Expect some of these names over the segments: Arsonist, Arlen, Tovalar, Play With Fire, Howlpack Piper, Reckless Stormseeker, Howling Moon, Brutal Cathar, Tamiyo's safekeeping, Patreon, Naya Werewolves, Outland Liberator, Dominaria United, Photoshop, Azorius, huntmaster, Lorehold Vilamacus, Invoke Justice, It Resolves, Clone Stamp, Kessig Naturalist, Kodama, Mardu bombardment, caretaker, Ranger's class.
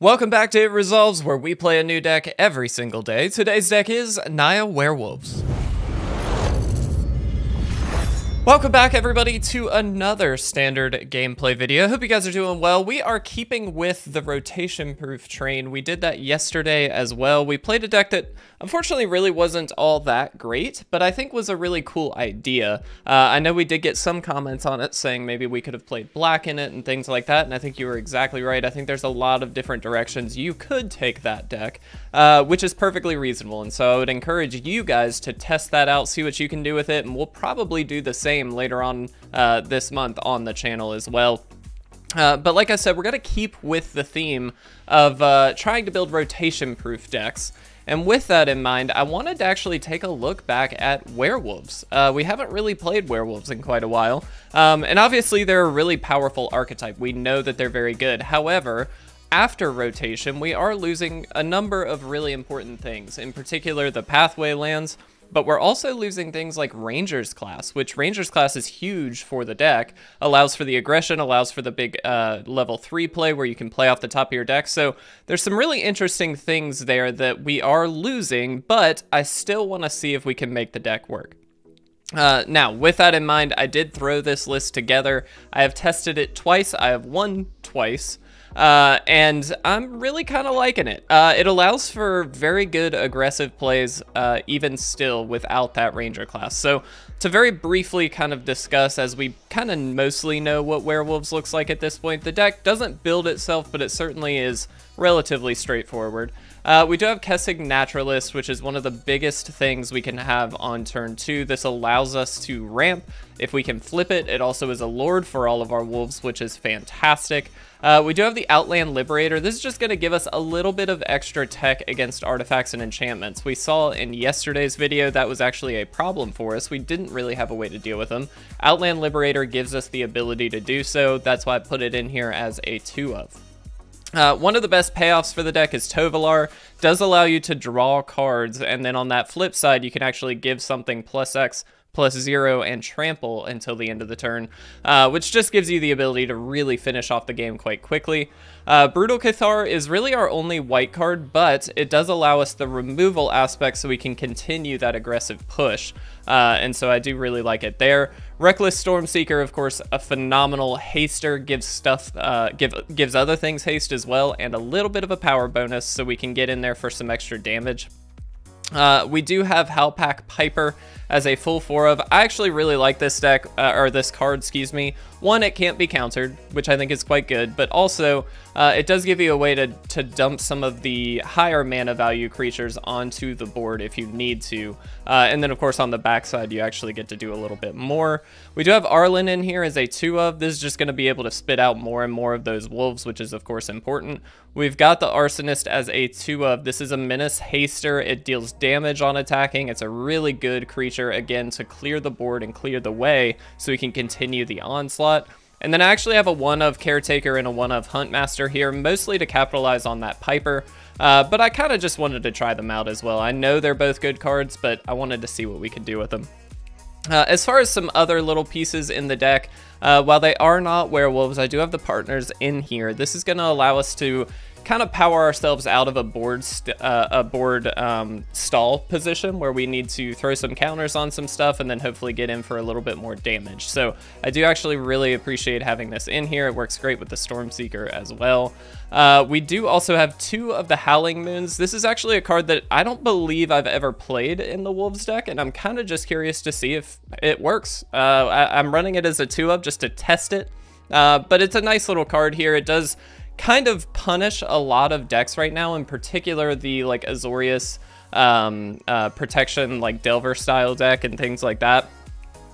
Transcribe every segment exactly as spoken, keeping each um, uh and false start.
Welcome back to It Resolves, where we play a new deck every single day. Today's deck is Naya Werewolves. Welcome back everybody to another standard gameplay video. Hope you guys are doing well. We are keeping with the rotation proof train. We did that yesterday as well. We played a deck that unfortunately really wasn't all that great, but I think was a really cool idea. Uh, I know we did get some comments on it saying maybe we could have played black in it and things like that. And I think you were exactly right. I think there's a lot of different directions you could take that deck, uh, which is perfectly reasonable. And so I would encourage you guys to test that out, see what you can do with it. And we'll probably do the same later on uh, this month on the channel as well. Uh, but like I said, we're going to keep with the theme of uh, trying to build rotation-proof decks. And with that in mind, I wanted to actually take a look back at werewolves. Uh, we haven't really played werewolves in quite a while. Um, and obviously, they're a really powerful archetype. We know that they're very good. However, after rotation, we are losing a number of really important things. In particular, the pathway lands. But we're also losing things like Ranger's class, which Ranger's class is huge for the deck, allows for the aggression, allows for the big uh, level three play where you can play off the top of your deck. So there's some really interesting things there that we are losing, but I still want to see if we can make the deck work. Uh, now, with that in mind, I did throw this list together. I have tested it twice. I have won twice. Uh, and I'm really kind of liking it. Uh, it allows for very good aggressive plays, uh, even still without that Ranger class. So to very briefly kind of discuss, as we kind of mostly know what werewolves looks like at this point, the deck doesn't build itself, but it certainly is relatively straightforward. Uh, we do have Kessig Naturalist, which is one of the biggest things we can have on turn two. This allows us to ramp. If we can flip it, it also is a lord for all of our wolves, which is fantastic. Uh, we do have the Outland Liberator. This is just going to give us a little bit of extra tech against artifacts and enchantments. We saw in yesterday's video that was actually a problem for us. We didn't really have a way to deal with them. Outland Liberator gives us the ability to do so. That's why I put it in here as a two of. Uh, one of the best payoffs for the deck is Tovalar. Does allow you to draw cards, and then on that flip side, you can actually give something plus X, plus zero, and trample until the end of the turn, uh, which just gives you the ability to really finish off the game quite quickly. Uh, Brutal Cathar is really our only white card, but it does allow us the removal aspect so we can continue that aggressive push, uh, and so I do really like it there. Reckless Stormseeker, of course, a phenomenal haster, gives stuff, uh, give, gives other things haste as well, and a little bit of a power bonus so we can get in there for some extra damage. Uh, we do have Howlpack Piper as a full four of. I actually really like this deck, uh, or this card, excuse me. One, it can't be countered, which I think is quite good, but also uh, it does give you a way to, to dump some of the higher mana value creatures onto the board if you need to. Uh, and then, of course, on the backside, you actually get to do a little bit more. We do have Arlen in here as a two of. This is just going to be able to spit out more and more of those wolves, which is, of course, important. We've got the Arsonist as a two of. This is a menace haster. It deals damage on attacking. It's a really good creature, again, to clear the board and clear the way so we can continue the onslaught. And then I actually have a one of Caretaker and a one of Huntmaster here, mostly to capitalize on that Piper, uh, but I kind of just wanted to try them out as well. I know they're both good cards, but I wanted to see what we could do with them. Uh, as far as some other little pieces in the deck, uh, while they are not werewolves, I do have the partners in here. This is going to allow us to kind of power ourselves out of a board st uh, a board um, stall position where we need to throw some counters on some stuff and then hopefully get in for a little bit more damage. So I do actually really appreciate having this in here. It works great with the Stormseeker as well. Uh, we do also have two of the Howling Moons. This is actually a card that I don't believe I've ever played in the Wolves deck, and I'm kind of just curious to see if it works. Uh, I I'm running it as a two of just to test it, uh, but it's a nice little card here. It does kind of punish a lot of decks right now, in particular the like Azorius um, uh, protection, like Delver style deck and things like that.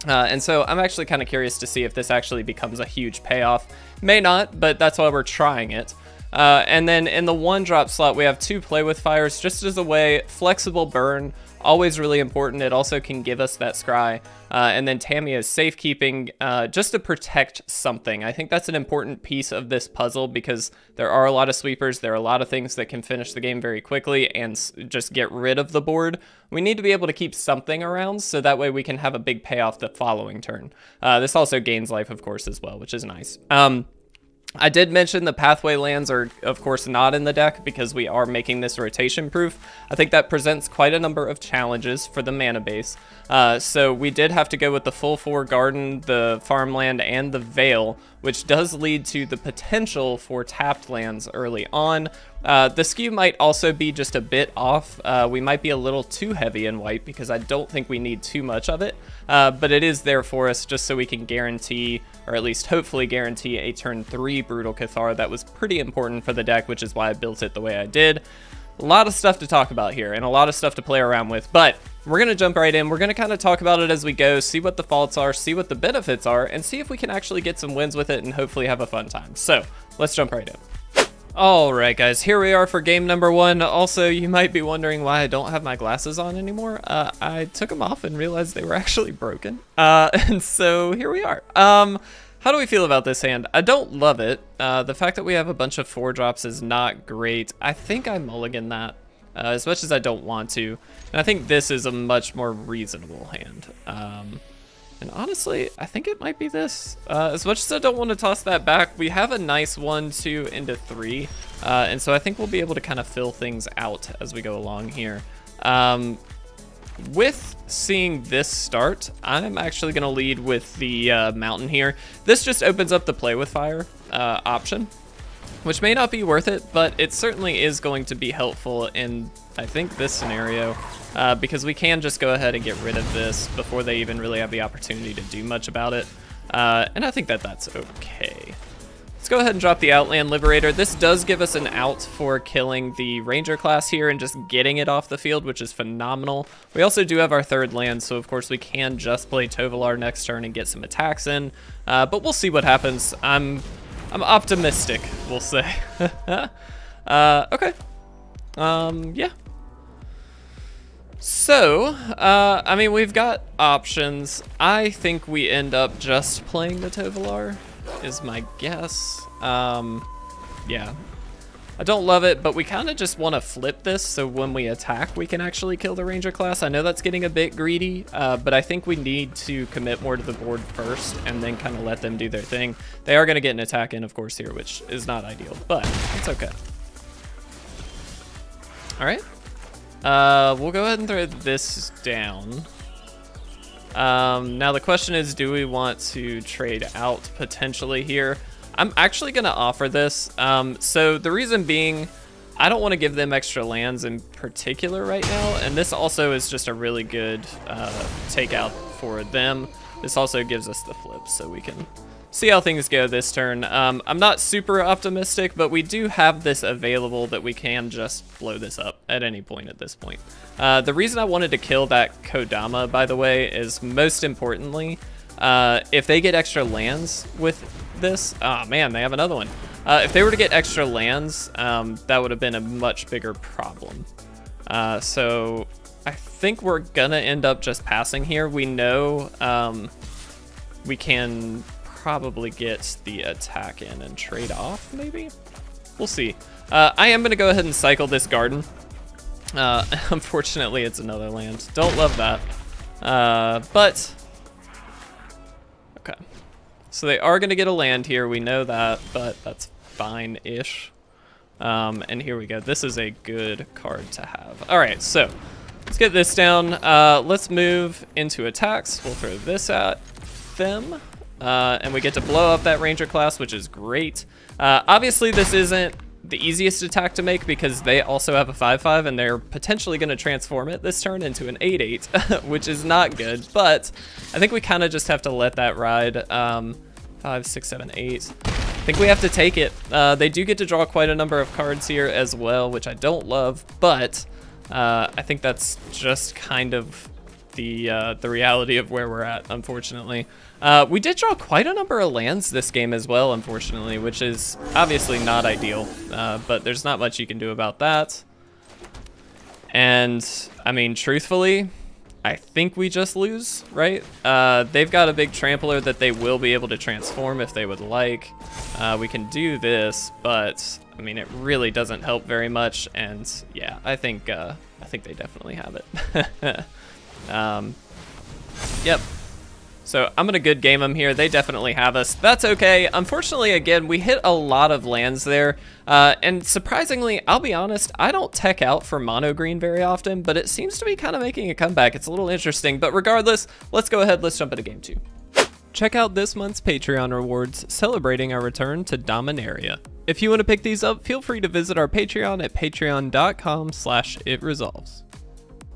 Uh, and so I'm actually kind of curious to see if this actually becomes a huge payoff. May not, but that's why we're trying it. Uh, and then in the one drop slot, we have two Play With Fires, just as a way, flexible burn, always really important. It also can give us that scry. Uh, and then Tamiyo's safekeeping, uh, just to protect something. I think that's an important piece of this puzzle because there are a lot of sweepers. There are a lot of things that can finish the game very quickly and s just get rid of the board. We need to be able to keep something around so that way we can have a big payoff the following turn. Uh, this also gains life, of course, as well, which is nice. Um, I did mention the pathway lands are, of course, not in the deck because we are making this rotation proof. I think that presents quite a number of challenges for the mana base. Uh, so we did have to go with the full four garden, the farmland, and the veil, which does lead to the potential for tapped lands early on. Uh, the skew might also be just a bit off. Uh, we might be a little too heavy in white because I don't think we need too much of it, uh, but it is there for us just so we can guarantee, or at least hopefully guarantee, a turn three Brutal Cathar. That was pretty important for the deck, which is why I built it the way I did. A lot of stuff to talk about here and a lot of stuff to play around with, but we're going to jump right in. We're going to kind of talk about it as we go, see what the faults are, see what the benefits are, and see if we can actually get some wins with it and hopefully have a fun time. So let's jump right in. Alright guys, here we are for game number one. Also, you might be wondering why I don't have my glasses on anymore. Uh, I took them off and realized they were actually broken. Uh, and so here we are. Um, how do we feel about this hand? I don't love it. Uh, the fact that we have a bunch of four drops is not great. I think I mulligan that uh, as much as I don't want to. And I think this is a much more reasonable hand. Um, And honestly, I think it might be this. Uh, as much as I don't want to toss that back, we have a nice one, two, into three. Uh, and so I think we'll be able to kind of fill things out as we go along here. Um, with seeing this start, I'm actually going to lead with the uh, mountain here. This just opens up the Play With Fire uh, option, which may not be worth it, but it certainly is going to be helpful in, I think, this scenario, uh, because we can just go ahead and get rid of this before they even really have the opportunity to do much about it, uh, and I think that that's okay. Let's go ahead and drop the Outland Liberator. This does give us an out for killing the Ranger class here and just getting it off the field, which is phenomenal. We also do have our third land, so of course we can just play Tovalar next turn and get some attacks in, uh, but we'll see what happens. I'm... I'm optimistic, we'll say. uh, okay. Um, yeah. So, uh, I mean, we've got options. I think we end up just playing the Tovalar, is my guess. Um, yeah. I don't love it, but we kind of just want to flip this so when we attack, we can actually kill the Ranger class. I know that's getting a bit greedy, uh, but I think we need to commit more to the board first and then kind of let them do their thing. They are going to get an attack in, of course, here, which is not ideal, but it's okay. All right. Uh, we'll go ahead and throw this down. Um, now, the question is, do we want to trade out potentially here? I'm actually going to offer this. Um, so the reason being, I don't want to give them extra lands in particular right now. And this also is just a really good uh, takeout for them. This also gives us the flip so we can see how things go this turn. Um, I'm not super optimistic, but we do have this available that we can just blow this up at any point at this point. Uh, the reason I wanted to kill that Kodama, by the way, is most importantly, uh, if they get extra lands with this, oh man, they have another one. Uh, if they were to get extra lands, um, that would have been a much bigger problem. Uh, so I think we're gonna end up just passing here. We know um, we can probably get the attack in and trade off, maybe? We'll see. Uh, I am gonna go ahead and cycle this garden. Uh, unfortunately, it's another land. Don't love that. Uh, but, okay. So they are going to get a land here, we know that, but that's fine-ish. Um, and here we go. This is a good card to have. All right, so let's get this down. Uh, let's move into attacks. We'll throw this at them, uh, and we get to blow up that Ranger class, which is great. Uh, obviously, this isn't the easiest attack to make because they also have a five five, and they're potentially going to transform it this turn into an eight eight, which is not good, but I think we kind of just have to let that ride. Um, five, six, seven, eight. I think we have to take it. Uh, they do get to draw quite a number of cards here as well, which I don't love, but uh, I think that's just kind of the uh, the reality of where we're at, unfortunately. Uh, we did draw quite a number of lands this game as well, unfortunately, which is obviously not ideal, uh, but there's not much you can do about that. And, I mean, truthfully, I think we just lose, right? Uh, they've got a big trampler that they will be able to transform if they would like. Uh, we can do this, but, I mean, it really doesn't help very much, and yeah, I think, uh, I think they definitely have it. um, yep. So I'm gonna good game them here. They definitely have us. That's okay. Unfortunately, again, we hit a lot of lands there. Uh, and surprisingly, I'll be honest, I don't tech out for mono green very often, but it seems to be kind of making a comeback. It's a little interesting, but regardless, let's go ahead, let's jump into game two. Check out this month's Patreon rewards, celebrating our return to Dominaria. If you want to pick these up, feel free to visit our Patreon at patreon dot com slash it resolves.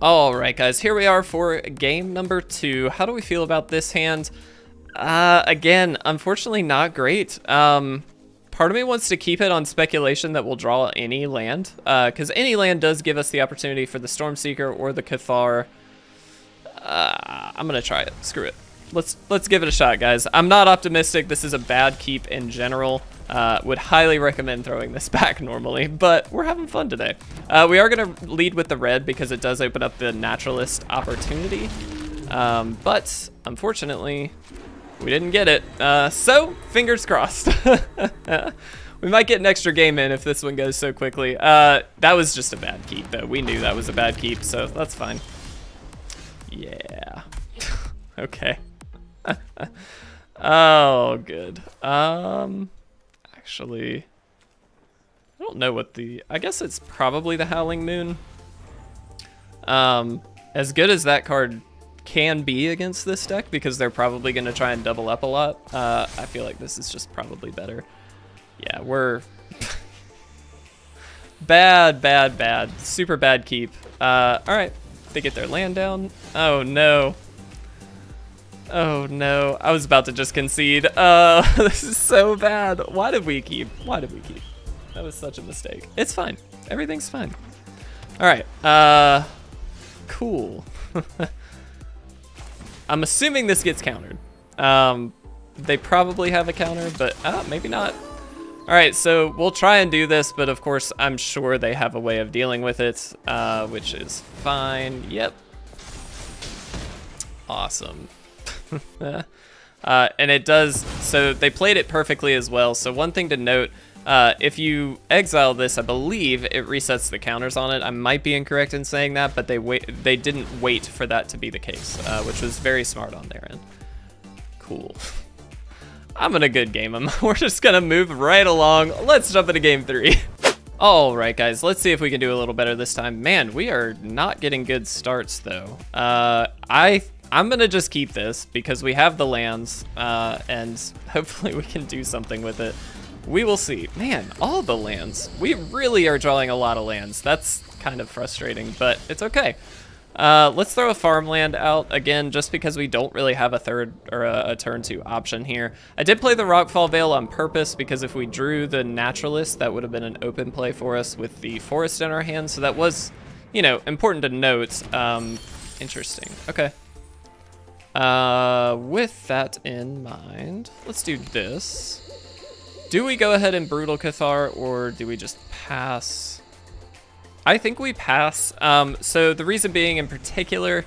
Alright guys, here we are for game number two. How do we feel about this hand? Uh, again, unfortunately not great. Um, part of me wants to keep it on speculation that we'll draw any land, because uh, any land does give us the opportunity for the Stormseeker or the Cathar. Uh, I'm going to try it. Screw it. Let's let's give it a shot, guys. I'm not optimistic. This is a bad keep in general. Uh, would highly recommend throwing this back normally, but we're having fun today. Uh, we are going to lead with the red because it does open up the naturalist opportunity, um, but unfortunately, we didn't get it. Uh, so, fingers crossed. We might get an extra game in if this one goes so quickly. Uh, that was just a bad keep, though. We knew that was a bad keep, so that's fine. Yeah. Okay. Oh, good. Um... Actually, I don't know what the, I guess it's probably the Howling Moon. Um, as good as that card can be against this deck, because they're probably going to try and double up a lot, uh, I feel like this is just probably better. Yeah, we're bad, bad, bad. Super bad keep. Uh, all right, they get their land down. Oh, no. Oh no, I was about to just concede. Uh, this is so bad. Why did we keep? Why did we keep? That was such a mistake. It's fine. Everything's fine. All right. Uh, cool. I'm assuming this gets countered. Um, they probably have a counter, but uh, maybe not. All right, so we'll try and do this, but of course I'm sure they have a way of dealing with it, uh, which is fine. Yep. Awesome. Uh, and it does, so they played it perfectly as well. So one thing to note, uh, if you exile this, I believe it resets the counters on it. I might be incorrect in saying that, but they wait, they didn't wait for that to be the case, uh, which was very smart on their end. Cool. I'm gonna good game them. We're just gonna move right along. Let's jump into game three. All right, guys, let's see if we can do a little better this time. Man, we are not getting good starts though. Uh, I think I'm gonna just keep this because we have the lands, uh, and hopefully we can do something with it. We will see. Man, all the lands. We really are drawing a lot of lands. That's kind of frustrating, but it's okay. Uh, let's throw a farmland out again, just because we don't really have a third or a, a turn two option here. I did play the Rockfall Veil on purpose because if we drew the Naturalist, that would have been an open play for us with the forest in our hands. So that was, you know, important to note. Um, interesting. Okay. Uh, with that in mind, let's do this. Do we go ahead and Brutal Cathar, or do we just pass? I think we pass. Um, so the reason being in particular,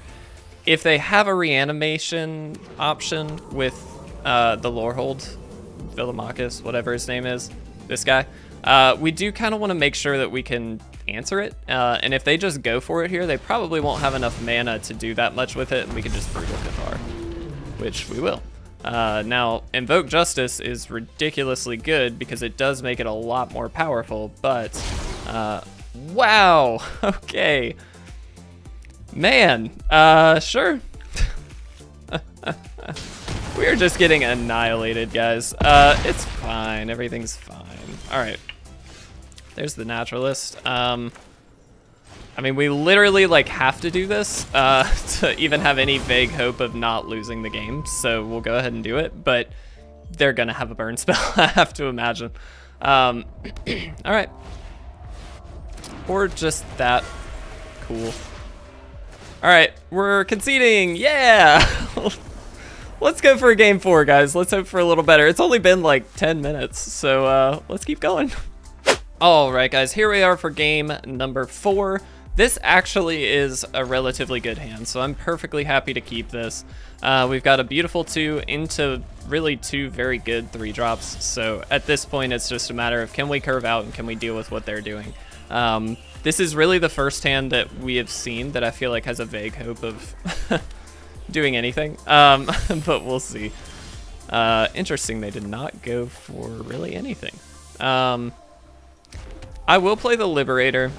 if they have a reanimation option with uh, the Lorehold Vilamacus, whatever his name is, this guy, uh, we do kind of want to make sure that we can answer it, uh, and if they just go for it here, they probably won't have enough mana to do that much with it, and we can just Brutal Cathar, which we will. Uh, now, Invoke Justice is ridiculously good because it does make it a lot more powerful, but, uh, wow, okay. Man, uh, sure. We're just getting annihilated, guys. Uh, it's fine, everything's fine. All right. There's the Naturalist. Um, I mean, we literally like have to do this uh, to even have any vague hope of not losing the game. So we'll go ahead and do it, but they're gonna have a burn spell, I have to imagine. Um, all right. Or just that. Cool. All right, we're conceding, yeah. Let's go for a game four, guys. Let's hope for a little better. It's only been like ten minutes, so uh, let's keep going. All right, guys, here we are for game number four. This actually is a relatively good hand, so I'm perfectly happy to keep this. Uh, we've got a beautiful two into really two very good three drops. So at this point, it's just a matter of can we curve out and can we deal with what they're doing? Um, this is really the first hand that we have seen that I feel like has a vague hope of doing anything, um, but we'll see. Uh, interesting, they did not go for really anything. Um, I will play the Liberator,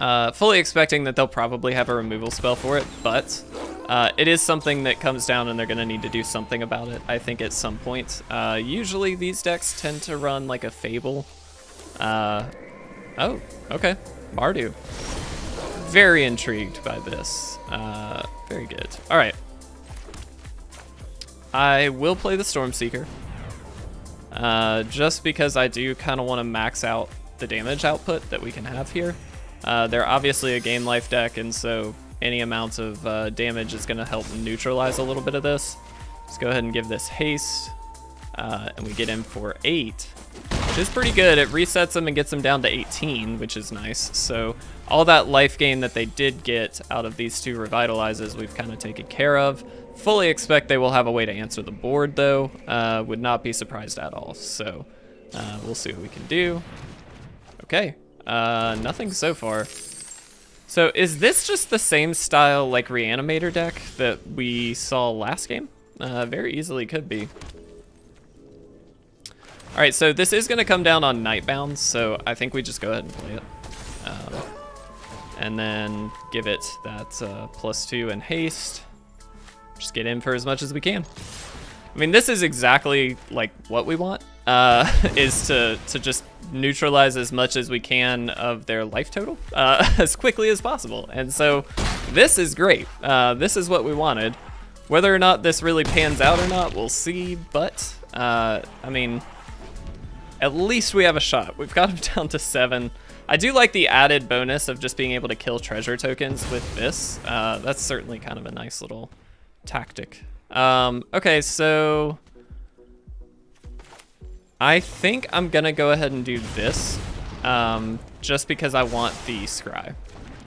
uh, fully expecting that they'll probably have a removal spell for it, but uh, it is something that comes down and they're going to need to do something about it, I think, at some point. Uh, usually these decks tend to run like a Fable. Uh, oh, okay, Mardu. Very intrigued by this. Uh, very good. All right. I will play the Stormseeker, uh, just because I do kind of want to max out the damage output that we can have here. Uh, they're obviously a game life deck, and so any amount of uh, damage is going to help neutralize a little bit of this. Let's go ahead and give this haste, uh, and we get in for eight, which is pretty good. It resets them and gets them down to eighteen, which is nice. So all that life gain that they did get out of these two revitalizes, we've kind of taken care of. Fully expect they will have a way to answer the board, though. Uh, would not be surprised at all. So uh, we'll see what we can do. Okay, uh, nothing so far. So is this just the same style like Reanimator deck that we saw last game? Uh, very easily could be. All right, so this is gonna come down on Nightbound, so I think we just go ahead and play it. Um, and then give it that uh, plus two and haste. Just get in for as much as we can. I mean, this is exactly like what we want, uh, is to, to just neutralize as much as we can of their life total uh, as quickly as possible. And so this is great. Uh, this is what we wanted. Whether or not this really pans out or not, we'll see, but uh, I mean, at least we have a shot. We've got them down to seven. I do like the added bonus of just being able to kill treasure tokens with this. Uh, that's certainly kind of a nice little tactic. Um, okay, so I think I'm gonna go ahead and do this um, just because I want the scry.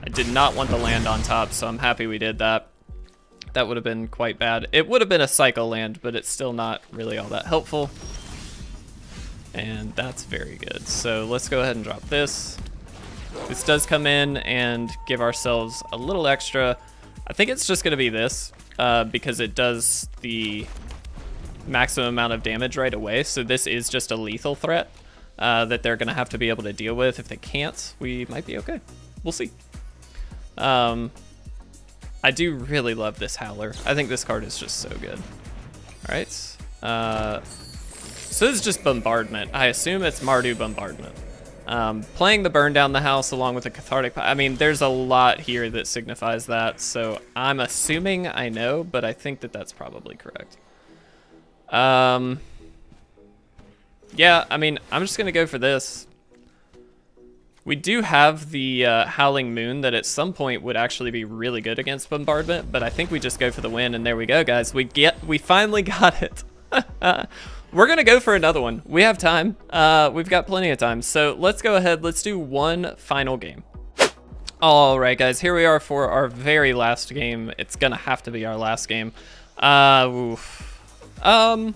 I did not want the land on top, so I'm happy we did that. That would have been quite bad. It would have been a cycle land, but it's still not really all that helpful. And that's very good. So let's go ahead and drop this. This does come in and give ourselves a little extra. I think it's just gonna be this uh, because it does the maximum amount of damage right away. So this is just a lethal threat uh, that they're gonna have to be able to deal with. If they can't, we might be okay. We'll see. Um, I do really love this Howler. I think this card is just so good. All right. Uh, So this is just bombardment. I assume it's Mardu bombardment. Um, playing the burn down the house along with the cathartic. I mean, there's a lot here that signifies that. So I'm assuming I know, but I think that that's probably correct. Um, yeah, I mean, I'm just gonna go for this. We do have the uh, Howling Moon that at some point would actually be really good against bombardment, but I think we just go for the win, and there we go, guys. We get, we finally got it. We're gonna go for another one. We have time. Uh, we've got plenty of time. So let's go ahead. Let's do one final game. All right, guys. Here we are for our very last game. It's gonna have to be our last game. Uh, oof. Um,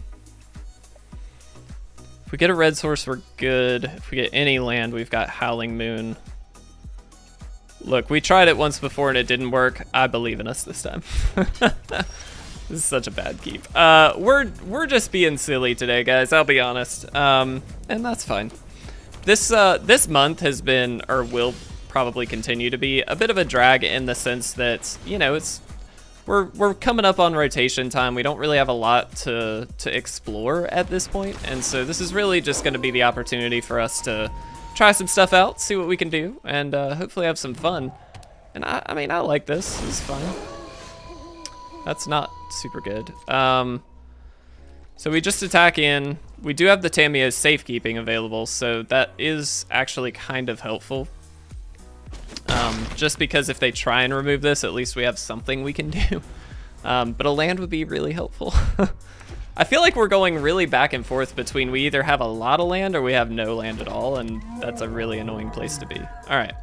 if we get a red source, we're good. If we get any land, we've got Howling Moon. Look, we tried it once before and it didn't work. I believe in us this time. This is such a bad keep. Uh, we're we're just being silly today, guys. I'll be honest, um, and that's fine. This uh, this month has been, or will probably continue to be, a bit of a drag in the sense that you know it's we're we're coming up on rotation time. We don't really have a lot to to explore at this point, and so this is really just going to be the opportunity for us to try some stuff out, see what we can do, and uh, hopefully have some fun. And I, I mean, I like this. It's fine. That's not super good. Um, so we just attack in. We do have the Tamiyo's safekeeping available, so that is actually kind of helpful. Um, just because if they try and remove this, at least we have something we can do. Um, but a land would be really helpful. I feel like we're going really back and forth between we either have a lot of land or we have no land at all, and that's a really annoying place to be. All right.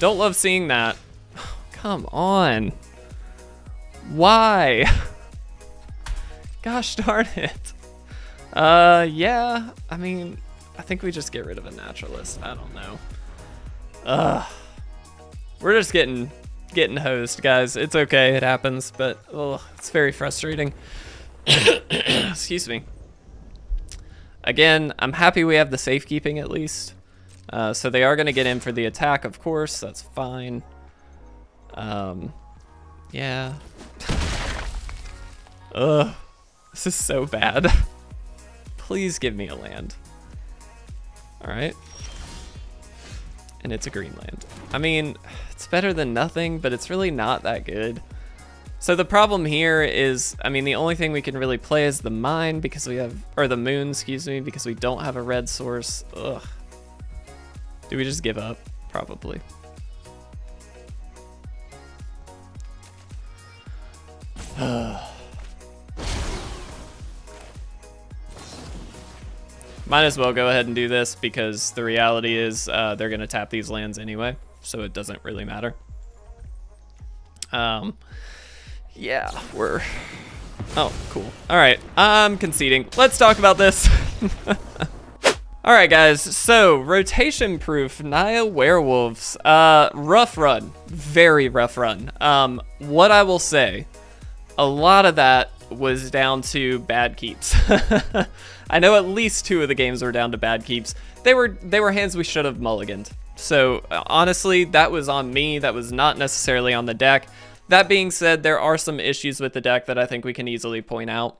Don't love seeing that. Oh, come on. Why? Gosh darn it. Uh, yeah, I mean, I think we just get rid of a naturalist. I don't know. Ugh. We're just getting getting hosed, guys. It's okay, it happens, but oh, it's very frustrating. Excuse me. Again, I'm happy we have the safekeeping at least. Uh, so they are going to get in for the attack, of course. That's fine. Um, yeah. Ugh. This is so bad. Please give me a land. Alright. And it's a green land. I mean, it's better than nothing, but it's really not that good. So the problem here is, I mean, the only thing we can really play is the mine because we have, or the moon, excuse me, because we don't have a red source. Ugh. Do we just give up? Probably. Might as well go ahead and do this because the reality is uh, they're going to tap these lands anyway, so it doesn't really matter. Um, yeah, we're... Oh, cool. All right, I'm conceding. Let's talk about this. All right, guys, so rotation proof, Naya Werewolves. Uh, rough run, very rough run. Um, what I will say, a lot of that was down to bad keeps. I know at least two of the games were down to bad keeps. They were they were hands we should have mulliganed. So honestly, that was on me. That was not necessarily on the deck. That being said, there are some issues with the deck that I think we can easily point out.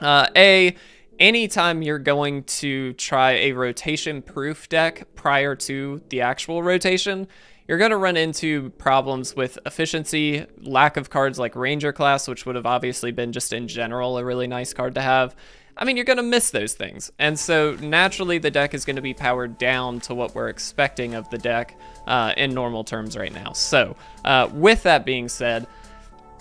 Uh, a, anytime you're going to try a rotation-proof deck prior to the actual rotation, you're going to run into problems with efficiency, lack of cards like Ranger class, which would have obviously been just in general a really nice card to have. I mean, you're going to miss those things. And so naturally the deck is going to be powered down to what we're expecting of the deck uh, in normal terms right now. So uh, with that being said,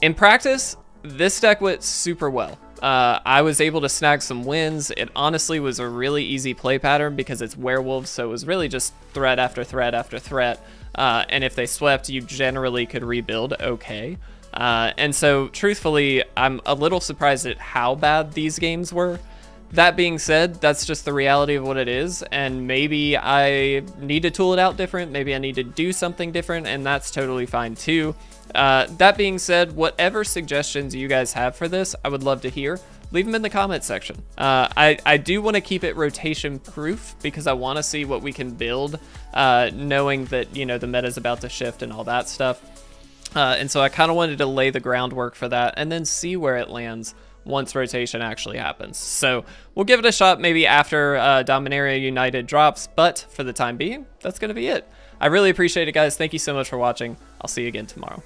in practice, this deck went super well. Uh, I was able to snag some wins. It honestly was a really easy play pattern because it's werewolves, so it was really just threat after threat after threat. Uh, and if they swept, you generally could rebuild okay. Uh, and so, truthfully, I'm a little surprised at how bad these games were. That being said, that's just the reality of what it is, and maybe I need to tool it out different, maybe I need to do something different, and that's totally fine too. Uh, that being said, whatever suggestions you guys have for this, I would love to hear. Leave them in the comment section. Uh, I, I do want to keep it rotation proof because I want to see what we can build, uh, knowing that, you know, the meta is about to shift and all that stuff. Uh, and so I kind of wanted to lay the groundwork for that and then see where it lands once rotation actually happens. So we'll give it a shot maybe after uh, Dominaria United drops, but for the time being, that's going to be it. I really appreciate it, guys. Thank you so much for watching. I'll see you again tomorrow.